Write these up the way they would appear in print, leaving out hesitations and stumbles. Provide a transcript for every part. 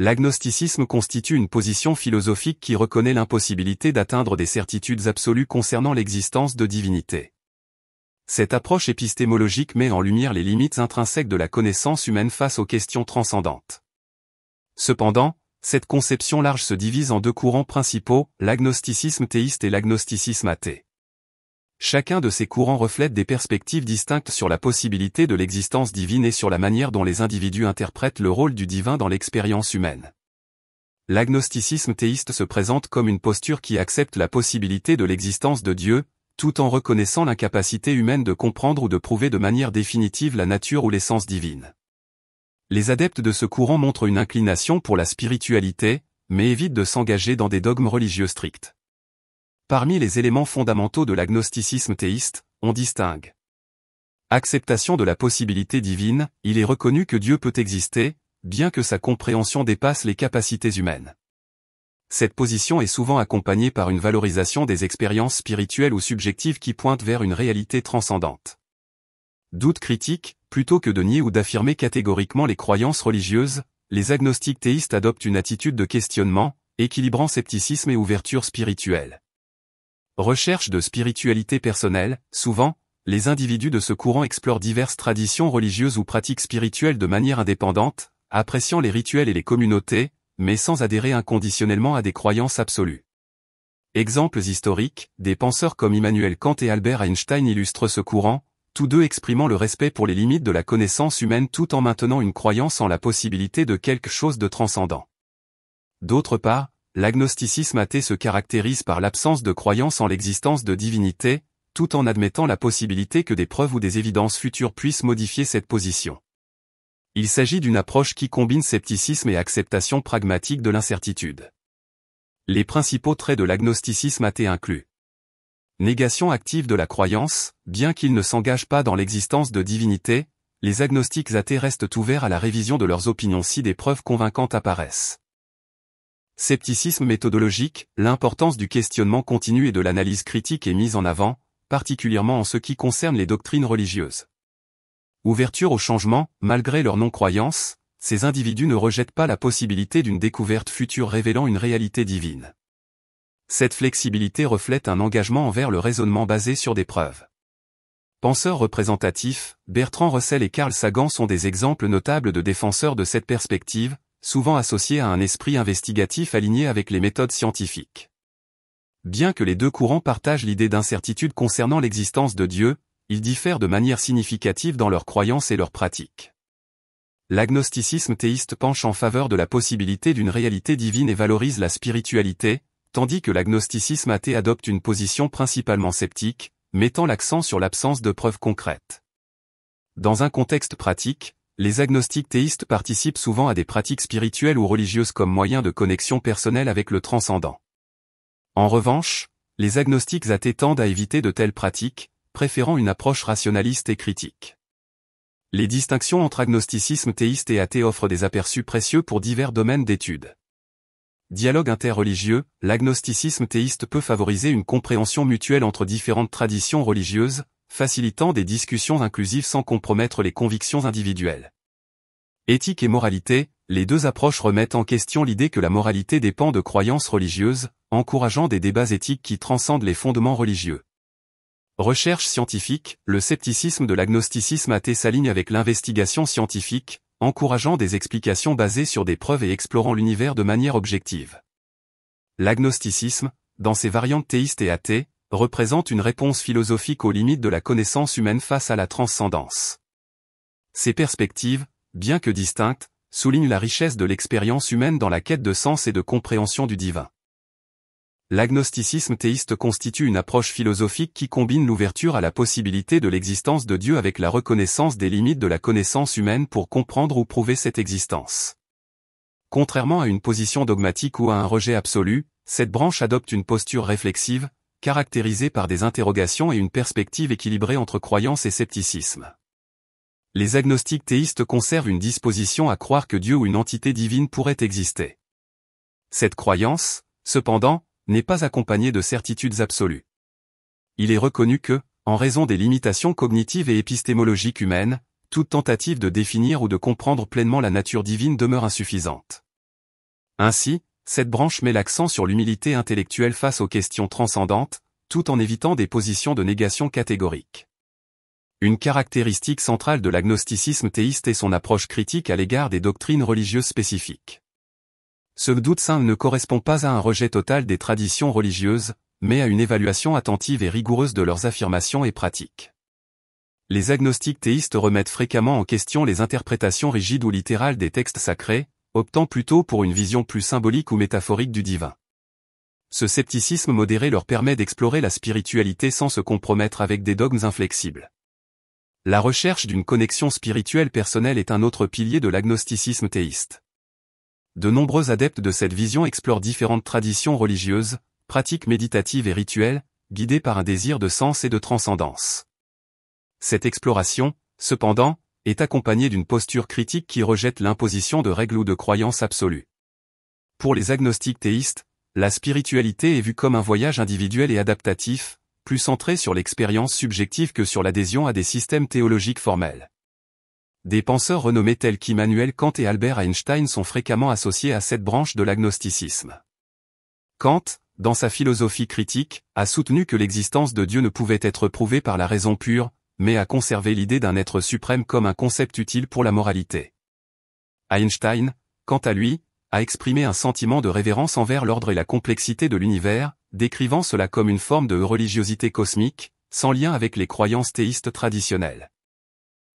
L'agnosticisme constitue une position philosophique qui reconnaît l'impossibilité d'atteindre des certitudes absolues concernant l'existence de divinités. Cette approche épistémologique met en lumière les limites intrinsèques de la connaissance humaine face aux questions transcendantes. Cependant, cette conception large se divise en deux courants principaux, l'agnosticisme théiste et l'agnosticisme athée. Chacun de ces courants reflète des perspectives distinctes sur la possibilité de l'existence divine et sur la manière dont les individus interprètent le rôle du divin dans l'expérience humaine. L'agnosticisme théiste se présente comme une posture qui accepte la possibilité de l'existence de Dieu, tout en reconnaissant l'incapacité humaine de comprendre ou de prouver de manière définitive la nature ou l'essence divine. Les adeptes de ce courant montrent une inclination pour la spiritualité, mais évitent de s'engager dans des dogmes religieux stricts. Parmi les éléments fondamentaux de l'agnosticisme théiste, on distingue acceptation de la possibilité divine, il est reconnu que Dieu peut exister, bien que sa compréhension dépasse les capacités humaines. Cette position est souvent accompagnée par une valorisation des expériences spirituelles ou subjectives qui pointent vers une réalité transcendante. Doute critique, plutôt que de nier ou d'affirmer catégoriquement les croyances religieuses, les agnostiques théistes adoptent une attitude de questionnement, équilibrant scepticisme et ouverture spirituelle. Recherche de spiritualité personnelle, souvent, les individus de ce courant explorent diverses traditions religieuses ou pratiques spirituelles de manière indépendante, appréciant les rituels et les communautés, mais sans adhérer inconditionnellement à des croyances absolues. Exemples historiques, des penseurs comme Immanuel Kant et Albert Einstein illustrent ce courant, tous deux exprimant le respect pour les limites de la connaissance humaine tout en maintenant une croyance en la possibilité de quelque chose de transcendant. D'autre part, l'agnosticisme athée se caractérise par l'absence de croyance en l'existence de divinités, tout en admettant la possibilité que des preuves ou des évidences futures puissent modifier cette position. Il s'agit d'une approche qui combine scepticisme et acceptation pragmatique de l'incertitude. Les principaux traits de l'agnosticisme athée incluent négation active de la croyance, bien qu'ils ne s'engagent pas dans l'existence de divinités, les agnostiques athées restent ouverts à la révision de leurs opinions si des preuves convaincantes apparaissent. Scepticisme méthodologique, l'importance du questionnement continu et de l'analyse critique est mise en avant, particulièrement en ce qui concerne les doctrines religieuses. Ouverture au changement, malgré leur non-croyance, ces individus ne rejettent pas la possibilité d'une découverte future révélant une réalité divine. Cette flexibilité reflète un engagement envers le raisonnement basé sur des preuves. Penseurs représentatifs, Bertrand Russell et Carl Sagan sont des exemples notables de défenseurs de cette perspective, souvent associés à un esprit investigatif aligné avec les méthodes scientifiques. Bien que les deux courants partagent l'idée d'incertitude concernant l'existence de Dieu, ils diffèrent de manière significative dans leurs croyances et leurs pratiques. L'agnosticisme théiste penche en faveur de la possibilité d'une réalité divine et valorise la spiritualité, tandis que l'agnosticisme athée adopte une position principalement sceptique, mettant l'accent sur l'absence de preuves concrètes. Dans un contexte pratique, les agnostiques théistes participent souvent à des pratiques spirituelles ou religieuses comme moyen de connexion personnelle avec le transcendant. En revanche, les agnostiques athées tendent à éviter de telles pratiques, préférant une approche rationaliste et critique. Les distinctions entre agnosticisme théiste et athée offrent des aperçus précieux pour divers domaines d'études. Dialogue interreligieux, l'agnosticisme théiste peut favoriser une compréhension mutuelle entre différentes traditions religieuses, facilitant des discussions inclusives sans compromettre les convictions individuelles. Éthique et moralité, les deux approches remettent en question l'idée que la moralité dépend de croyances religieuses, encourageant des débats éthiques qui transcendent les fondements religieux. Recherche scientifique, le scepticisme de l'agnosticisme athée s'aligne avec l'investigation scientifique, encourageant des explications basées sur des preuves et explorant l'univers de manière objective. L'agnosticisme, dans ses variantes théistes et athées, représente une réponse philosophique aux limites de la connaissance humaine face à la transcendance. Ces perspectives, bien que distinctes, soulignent la richesse de l'expérience humaine dans la quête de sens et de compréhension du divin. L'agnosticisme théiste constitue une approche philosophique qui combine l'ouverture à la possibilité de l'existence de Dieu avec la reconnaissance des limites de la connaissance humaine pour comprendre ou prouver cette existence. Contrairement à une position dogmatique ou à un rejet absolu, cette branche adopte une posture réflexive, caractérisée par des interrogations et une perspective équilibrée entre croyance et scepticisme. Les agnostiques théistes conservent une disposition à croire que Dieu ou une entité divine pourrait exister. Cette croyance, cependant, n'est pas accompagné de certitudes absolues. Il est reconnu que, en raison des limitations cognitives et épistémologiques humaines, toute tentative de définir ou de comprendre pleinement la nature divine demeure insuffisante. Ainsi, cette branche met l'accent sur l'humilité intellectuelle face aux questions transcendantes, tout en évitant des positions de négation catégorique. Une caractéristique centrale de l'agnosticisme théiste est son approche critique à l'égard des doctrines religieuses spécifiques. Ce doute sain ne correspond pas à un rejet total des traditions religieuses, mais à une évaluation attentive et rigoureuse de leurs affirmations et pratiques. Les agnostiques théistes remettent fréquemment en question les interprétations rigides ou littérales des textes sacrés, optant plutôt pour une vision plus symbolique ou métaphorique du divin. Ce scepticisme modéré leur permet d'explorer la spiritualité sans se compromettre avec des dogmes inflexibles. La recherche d'une connexion spirituelle personnelle est un autre pilier de l'agnosticisme théiste. De nombreux adeptes de cette vision explorent différentes traditions religieuses, pratiques méditatives et rituelles, guidées par un désir de sens et de transcendance. Cette exploration, cependant, est accompagnée d'une posture critique qui rejette l'imposition de règles ou de croyances absolues. Pour les agnostiques théistes, la spiritualité est vue comme un voyage individuel et adaptatif, plus centré sur l'expérience subjective que sur l'adhésion à des systèmes théologiques formels. Des penseurs renommés tels qu'Immanuel Kant et Albert Einstein sont fréquemment associés à cette branche de l'agnosticisme. Kant, dans sa philosophie critique, a soutenu que l'existence de Dieu ne pouvait être prouvée par la raison pure, mais à conserver l'idée d'un être suprême comme un concept utile pour la moralité. Einstein, quant à lui, a exprimé un sentiment de révérence envers l'ordre et la complexité de l'univers, décrivant cela comme une forme de religiosité cosmique, sans lien avec les croyances théistes traditionnelles.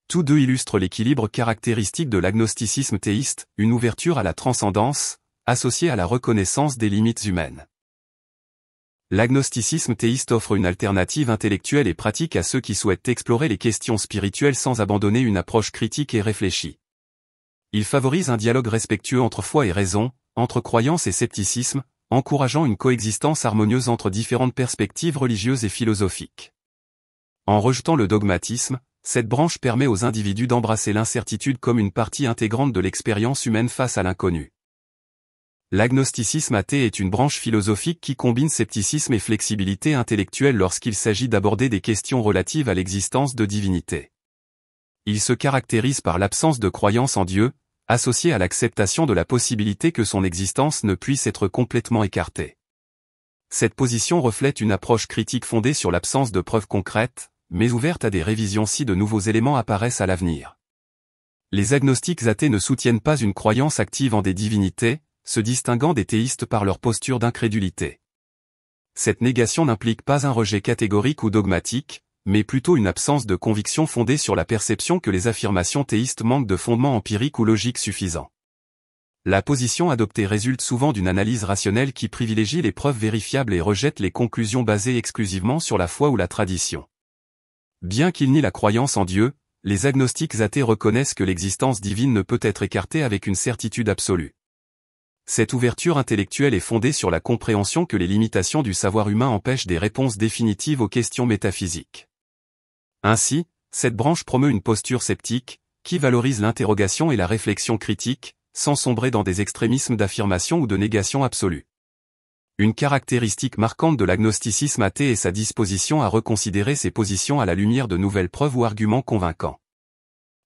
Tous deux illustrent l'équilibre caractéristique de l'agnosticisme théiste, une ouverture à la transcendance, associée à la reconnaissance des limites humaines. L'agnosticisme théiste offre une alternative intellectuelle et pratique à ceux qui souhaitent explorer les questions spirituelles sans abandonner une approche critique et réfléchie. Il favorise un dialogue respectueux entre foi et raison, entre croyance et scepticisme, encourageant une coexistence harmonieuse entre différentes perspectives religieuses et philosophiques. En rejetant le dogmatisme, cette branche permet aux individus d'embrasser l'incertitude comme une partie intégrante de l'expérience humaine face à l'inconnu. L'agnosticisme athée est une branche philosophique qui combine scepticisme et flexibilité intellectuelle lorsqu'il s'agit d'aborder des questions relatives à l'existence de divinités. Il se caractérise par l'absence de croyance en Dieu, associée à l'acceptation de la possibilité que son existence ne puisse être complètement écartée. Cette position reflète une approche critique fondée sur l'absence de preuves concrètes, mais ouverte à des révisions si de nouveaux éléments apparaissent à l'avenir. Les agnostiques athées ne soutiennent pas une croyance active en des divinités, se distinguant des théistes par leur posture d'incrédulité. Cette négation n'implique pas un rejet catégorique ou dogmatique, mais plutôt une absence de conviction fondée sur la perception que les affirmations théistes manquent de fondements empiriques ou logiques suffisants. La position adoptée résulte souvent d'une analyse rationnelle qui privilégie les preuves vérifiables et rejette les conclusions basées exclusivement sur la foi ou la tradition. Bien qu'ils nient la croyance en Dieu, les agnostiques athées reconnaissent que l'existence divine ne peut être écartée avec une certitude absolue. Cette ouverture intellectuelle est fondée sur la compréhension que les limitations du savoir humain empêchent des réponses définitives aux questions métaphysiques. Ainsi, cette branche promeut une posture sceptique, qui valorise l'interrogation et la réflexion critique, sans sombrer dans des extrémismes d'affirmation ou de négation absolue. Une caractéristique marquante de l'agnosticisme athée est sa disposition à reconsidérer ses positions à la lumière de nouvelles preuves ou arguments convaincants.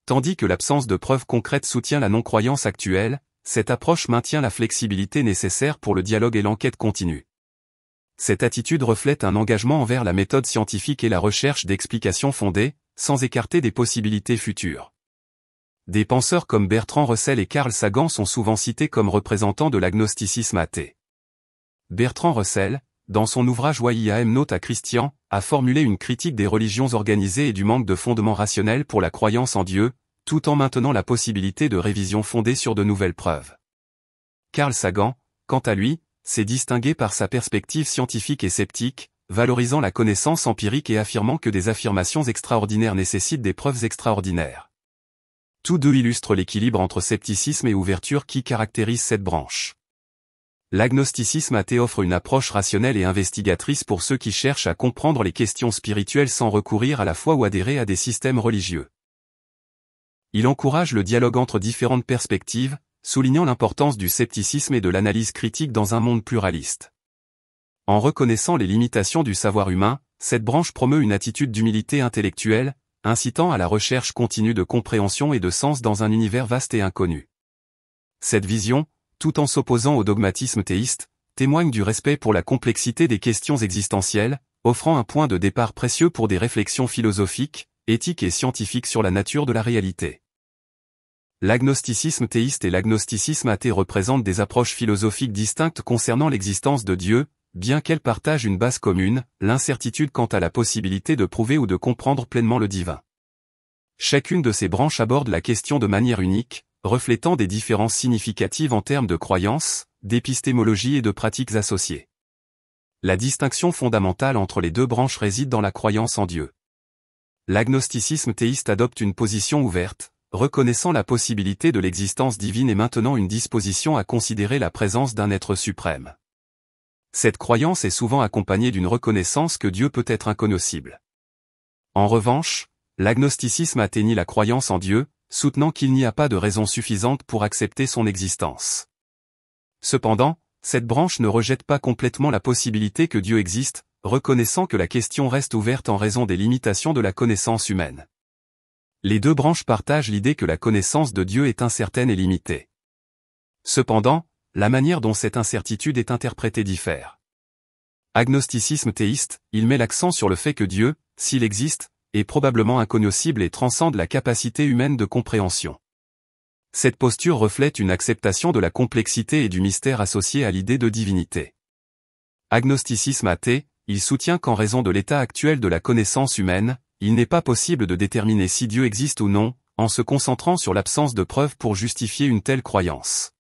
Tandis que l'absence de preuves concrètes soutient la non-croyance actuelle, cette approche maintient la flexibilité nécessaire pour le dialogue et l'enquête continue. Cette attitude reflète un engagement envers la méthode scientifique et la recherche d'explications fondées, sans écarter des possibilités futures. Des penseurs comme Bertrand Russell et Carl Sagan sont souvent cités comme représentants de l'agnosticisme athée. Bertrand Russell, dans son ouvrage Why I Am Not a Christian, a formulé une critique des religions organisées et du manque de fondement rationnel pour la croyance en Dieu, tout en maintenant la possibilité de révision fondée sur de nouvelles preuves. Carl Sagan, quant à lui, s'est distingué par sa perspective scientifique et sceptique, valorisant la connaissance empirique et affirmant que des affirmations extraordinaires nécessitent des preuves extraordinaires. Tous deux illustrent l'équilibre entre scepticisme et ouverture qui caractérise cette branche. L'agnosticisme athée offre une approche rationnelle et investigatrice pour ceux qui cherchent à comprendre les questions spirituelles sans recourir à la foi ou adhérer à des systèmes religieux. Il encourage le dialogue entre différentes perspectives, soulignant l'importance du scepticisme et de l'analyse critique dans un monde pluraliste. En reconnaissant les limitations du savoir humain, cette branche promeut une attitude d'humilité intellectuelle, incitant à la recherche continue de compréhension et de sens dans un univers vaste et inconnu. Cette vision, tout en s'opposant au dogmatisme théiste, témoigne du respect pour la complexité des questions existentielles, offrant un point de départ précieux pour des réflexions philosophiques, éthiques et scientifiques sur la nature de la réalité. L'agnosticisme théiste et l'agnosticisme athée représentent des approches philosophiques distinctes concernant l'existence de Dieu, bien qu'elles partagent une base commune, l'incertitude quant à la possibilité de prouver ou de comprendre pleinement le divin. Chacune de ces branches aborde la question de manière unique, reflétant des différences significatives en termes de croyances, d'épistémologie et de pratiques associées. La distinction fondamentale entre les deux branches réside dans la croyance en Dieu. L'agnosticisme théiste adopte une position ouverte, reconnaissant la possibilité de l'existence divine et maintenant une disposition à considérer la présence d'un être suprême. Cette croyance est souvent accompagnée d'une reconnaissance que Dieu peut être inconnaissable. En revanche, l'agnosticisme athée nie la croyance en Dieu, soutenant qu'il n'y a pas de raison suffisante pour accepter son existence. Cependant, cette branche ne rejette pas complètement la possibilité que Dieu existe, reconnaissant que la question reste ouverte en raison des limitations de la connaissance humaine. Les deux branches partagent l'idée que la connaissance de Dieu est incertaine et limitée. Cependant, la manière dont cette incertitude est interprétée diffère. Agnosticisme théiste, il met l'accent sur le fait que Dieu, s'il existe, est probablement inconnaissable et transcende la capacité humaine de compréhension. Cette posture reflète une acceptation de la complexité et du mystère associés à l'idée de divinité. Agnosticisme athée, il soutient qu'en raison de l'état actuel de la connaissance humaine, il n'est pas possible de déterminer si Dieu existe ou non, en se concentrant sur l'absence de preuves pour justifier une telle croyance.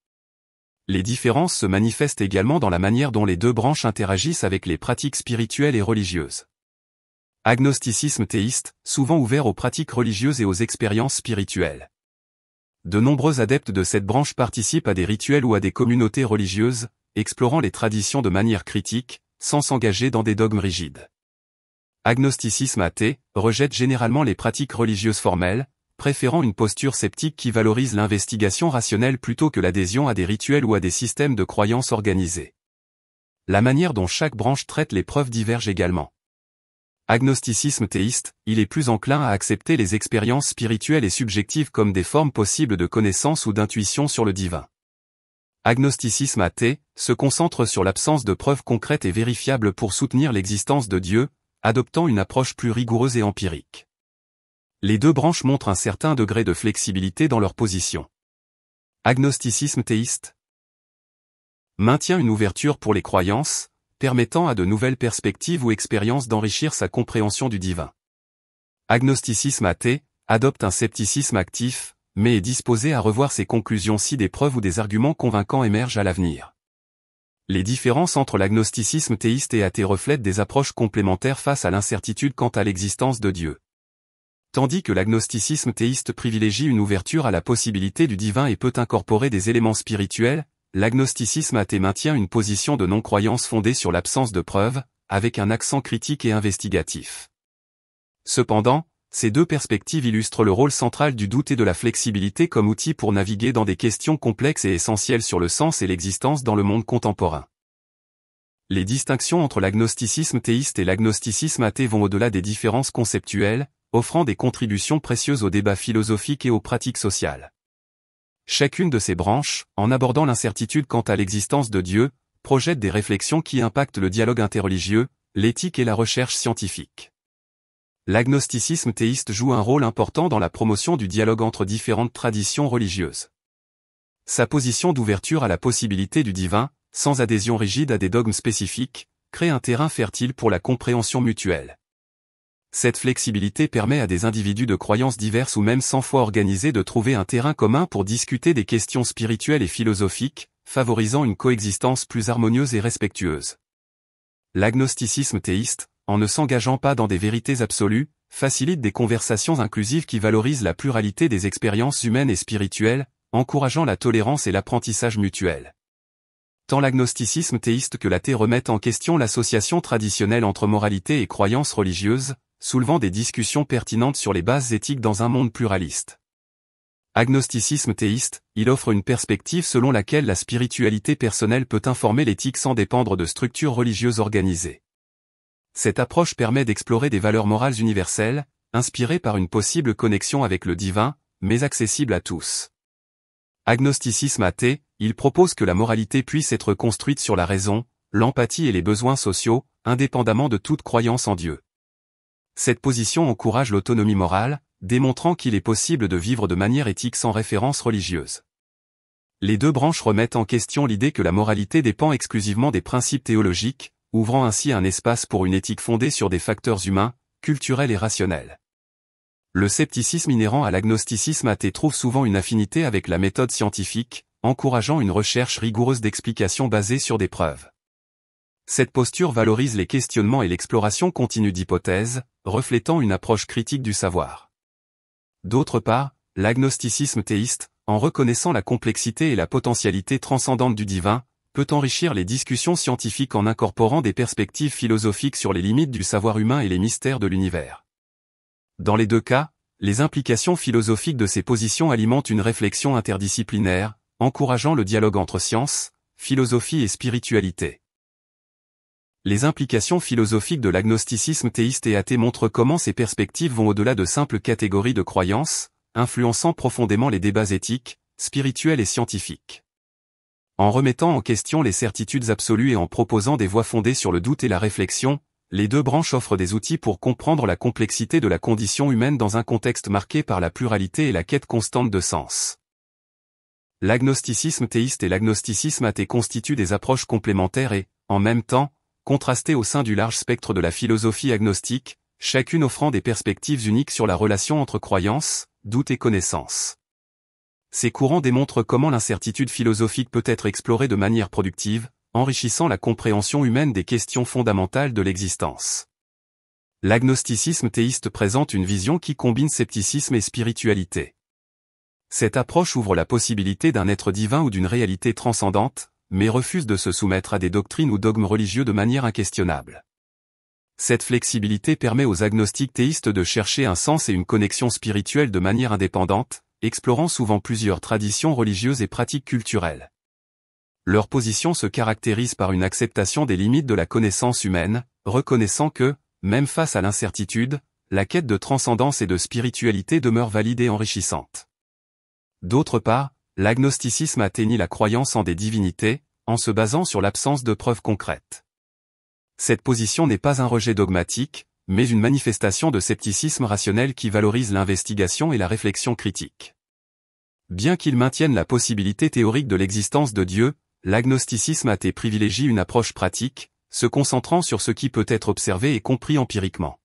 Les différences se manifestent également dans la manière dont les deux branches interagissent avec les pratiques spirituelles et religieuses. Agnosticisme théiste, souvent ouvert aux pratiques religieuses et aux expériences spirituelles. De nombreux adeptes de cette branche participent à des rituels ou à des communautés religieuses, explorant les traditions de manière critique, sans s'engager dans des dogmes rigides. Agnosticisme athée rejette généralement les pratiques religieuses formelles, préférant une posture sceptique qui valorise l'investigation rationnelle plutôt que l'adhésion à des rituels ou à des systèmes de croyances organisés. La manière dont chaque branche traite les preuves diverge également. Agnosticisme théiste, il est plus enclin à accepter les expériences spirituelles et subjectives comme des formes possibles de connaissance ou d'intuition sur le divin. Agnosticisme athée se concentre sur l'absence de preuves concrètes et vérifiables pour soutenir l'existence de Dieu, adoptant une approche plus rigoureuse et empirique. Les deux branches montrent un certain degré de flexibilité dans leur position. Agnosticisme théiste maintient une ouverture pour les croyances, permettant à de nouvelles perspectives ou expériences d'enrichir sa compréhension du divin. Agnosticisme athée adopte un scepticisme actif, mais est disposé à revoir ses conclusions si des preuves ou des arguments convaincants émergent à l'avenir. Les différences entre l'agnosticisme théiste et athée reflètent des approches complémentaires face à l'incertitude quant à l'existence de Dieu. Tandis que l'agnosticisme théiste privilégie une ouverture à la possibilité du divin et peut incorporer des éléments spirituels, l'agnosticisme athée maintient une position de non-croyance fondée sur l'absence de preuves, avec un accent critique et investigatif. Cependant, ces deux perspectives illustrent le rôle central du doute et de la flexibilité comme outil pour naviguer dans des questions complexes et essentielles sur le sens et l'existence dans le monde contemporain. Les distinctions entre l'agnosticisme théiste et l'agnosticisme athée vont au-delà des différences conceptuelles, offrant des contributions précieuses au débat philosophique et aux pratiques sociales. Chacune de ces branches, en abordant l'incertitude quant à l'existence de Dieu, projette des réflexions qui impactent le dialogue interreligieux, l'éthique et la recherche scientifique. L'agnosticisme théiste joue un rôle important dans la promotion du dialogue entre différentes traditions religieuses. Sa position d'ouverture à la possibilité du divin, sans adhésion rigide à des dogmes spécifiques, crée un terrain fertile pour la compréhension mutuelle. Cette flexibilité permet à des individus de croyances diverses ou même sans foi organisées de trouver un terrain commun pour discuter des questions spirituelles et philosophiques, favorisant une coexistence plus harmonieuse et respectueuse. L'agnosticisme théiste, en ne s'engageant pas dans des vérités absolues, facilite des conversations inclusives qui valorisent la pluralité des expériences humaines et spirituelles, encourageant la tolérance et l'apprentissage mutuel. Tant l'agnosticisme théiste que l'athée remettent en question l'association traditionnelle entre moralité et croyances religieuses, soulevant des discussions pertinentes sur les bases éthiques dans un monde pluraliste. Agnosticisme théiste, il offre une perspective selon laquelle la spiritualité personnelle peut informer l'éthique sans dépendre de structures religieuses organisées. Cette approche permet d'explorer des valeurs morales universelles, inspirées par une possible connexion avec le divin, mais accessibles à tous. Agnosticisme athée, il propose que la moralité puisse être construite sur la raison, l'empathie et les besoins sociaux, indépendamment de toute croyance en Dieu. Cette position encourage l'autonomie morale, démontrant qu'il est possible de vivre de manière éthique sans référence religieuse. Les deux branches remettent en question l'idée que la moralité dépend exclusivement des principes théologiques, ouvrant ainsi un espace pour une éthique fondée sur des facteurs humains, culturels et rationnels. Le scepticisme inhérent à l'agnosticisme athée trouve souvent une affinité avec la méthode scientifique, encourageant une recherche rigoureuse d'explications basées sur des preuves. Cette posture valorise les questionnements et l'exploration continue d'hypothèses, reflétant une approche critique du savoir. D'autre part, l'agnosticisme théiste, en reconnaissant la complexité et la potentialité transcendante du divin, peut enrichir les discussions scientifiques en incorporant des perspectives philosophiques sur les limites du savoir humain et les mystères de l'univers. Dans les deux cas, les implications philosophiques de ces positions alimentent une réflexion interdisciplinaire, encourageant le dialogue entre science, philosophie et spiritualité. Les implications philosophiques de l'agnosticisme théiste et athée montrent comment ces perspectives vont au-delà de simples catégories de croyances, influençant profondément les débats éthiques, spirituels et scientifiques. En remettant en question les certitudes absolues et en proposant des voies fondées sur le doute et la réflexion, les deux branches offrent des outils pour comprendre la complexité de la condition humaine dans un contexte marqué par la pluralité et la quête constante de sens. L'agnosticisme théiste et l'agnosticisme athée constituent des approches complémentaires et, en même temps, contrastées au sein du large spectre de la philosophie agnostique, chacune offrant des perspectives uniques sur la relation entre croyances, doute et connaissance. Ces courants démontrent comment l'incertitude philosophique peut être explorée de manière productive, enrichissant la compréhension humaine des questions fondamentales de l'existence. L'agnosticisme théiste présente une vision qui combine scepticisme et spiritualité. Cette approche ouvre la possibilité d'un être divin ou d'une réalité transcendante, mais refuse de se soumettre à des doctrines ou dogmes religieux de manière inquestionnable. Cette flexibilité permet aux agnostiques théistes de chercher un sens et une connexion spirituelle de manière indépendante, explorant souvent plusieurs traditions religieuses et pratiques culturelles. Leur position se caractérise par une acceptation des limites de la connaissance humaine, reconnaissant que, même face à l'incertitude, la quête de transcendance et de spiritualité demeure valide et enrichissante. D'autre part, l'agnosticisme atténue la croyance en des divinités, en se basant sur l'absence de preuves concrètes. Cette position n'est pas un rejet dogmatique, mais une manifestation de scepticisme rationnel qui valorise l'investigation et la réflexion critique. Bien qu'il maintienne la possibilité théorique de l'existence de Dieu, l'agnosticisme athée privilégie une approche pratique, se concentrant sur ce qui peut être observé et compris empiriquement.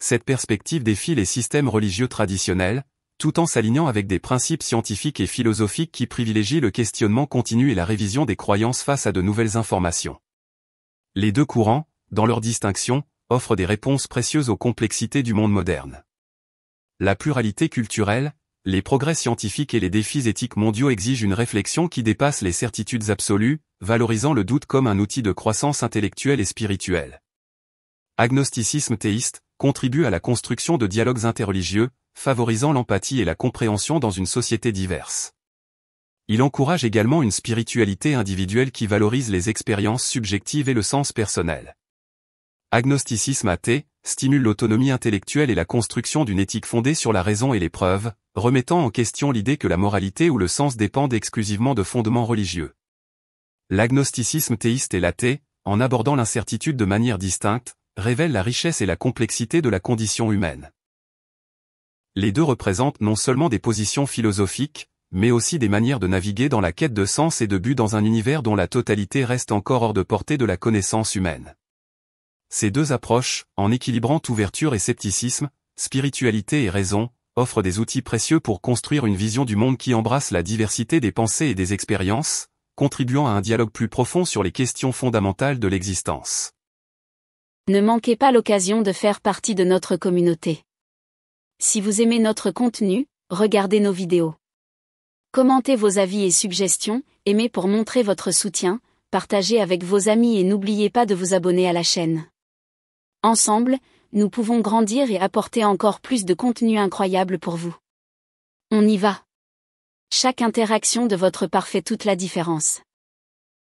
Cette perspective défie les systèmes religieux traditionnels, tout en s'alignant avec des principes scientifiques et philosophiques qui privilégient le questionnement continu et la révision des croyances face à de nouvelles informations. Les deux courants, dans leur distinction, offrent des réponses précieuses aux complexités du monde moderne. La pluralité culturelle, les progrès scientifiques et les défis éthiques mondiaux exigent une réflexion qui dépasse les certitudes absolues, valorisant le doute comme un outil de croissance intellectuelle et spirituelle. Agnosticisme théiste contribue à la construction de dialogues interreligieux, favorisant l'empathie et la compréhension dans une société diverse. Il encourage également une spiritualité individuelle qui valorise les expériences subjectives et le sens personnel. Agnosticisme athée stimule l'autonomie intellectuelle et la construction d'une éthique fondée sur la raison et les preuves, remettant en question l'idée que la moralité ou le sens dépendent exclusivement de fondements religieux. L'agnosticisme théiste et l'athée, en abordant l'incertitude de manière distincte, révèlent la richesse et la complexité de la condition humaine. Les deux représentent non seulement des positions philosophiques, mais aussi des manières de naviguer dans la quête de sens et de but dans un univers dont la totalité reste encore hors de portée de la connaissance humaine. Ces deux approches, en équilibrant ouverture et scepticisme, spiritualité et raison, offrent des outils précieux pour construire une vision du monde qui embrasse la diversité des pensées et des expériences, contribuant à un dialogue plus profond sur les questions fondamentales de l'existence. Ne manquez pas l'occasion de faire partie de notre communauté. Si vous aimez notre contenu, regardez nos vidéos. Commentez vos avis et suggestions, aimez pour montrer votre soutien, partagez avec vos amis et n'oubliez pas de vous abonner à la chaîne. Ensemble, nous pouvons grandir et apporter encore plus de contenu incroyable pour vous. On y va. Chaque interaction de votre part fait toute la différence.